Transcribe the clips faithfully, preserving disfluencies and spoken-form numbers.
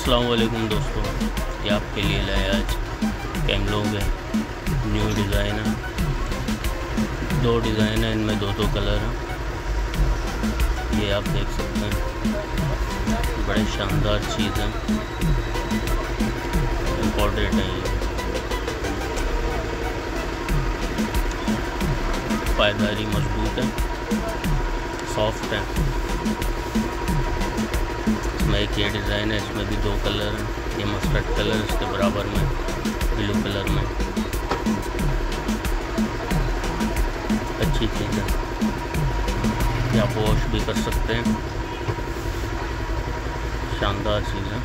अस्सलाम वालेकुम दोस्तों, ये आपके लिए लाया आज कैमलोग है। न्यू डिज़ाइन है, दो डिज़ाइन है, इनमें दो दो कलर हैं। ये आप देख सकते हैं, बड़े शानदार चीज़ हैं, इम्पोर्टेड है। ये पायदारी मजबूत है, सॉफ्ट है। इसमें एक ये डिज़ाइन है, इसमें भी दो कलर, ये मस्टर्ड कलर, इसके बराबर में ब्लू कलर में। अच्छी चीज़ है, या आप वॉश भी कर सकते हैं। शानदार चीज़ है,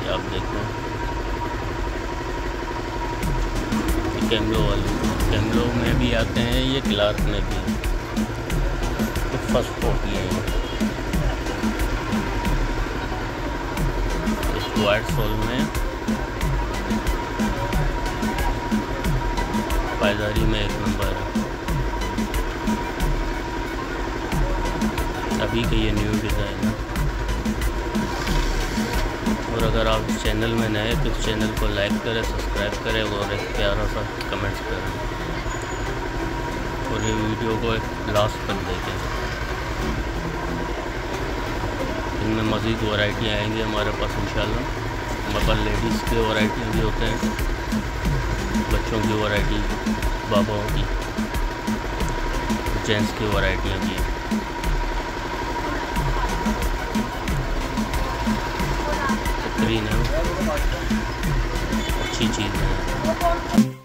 ये आप देखें। कैमलो वाले कैमलो में भी आते हैं, ये क्लार्क में भी फर्स्ट होती है। स्क्वायर सोल में, पायदारी में एक नंबर है। अभी का ये न्यू डिज़ाइन है। और अगर आप इस चैनल में नए तो इस चैनल को लाइक करें, सब्सक्राइब करें और एक प्यारा सा कमेंट्स करें, और ये वीडियो को एक लास्ट तक देखें। इनमें मज़ीद वैरायटी आएंगी हमारे पास इंशाल्लाह। मगर लेडीज़ के वैरायटी भी होते हैं, बच्चों की वैरायटी, बाबाओं की, जेंट्स की वैरायटियाँ भी हैं। बेहतरीन है, अच्छी चीज़ है।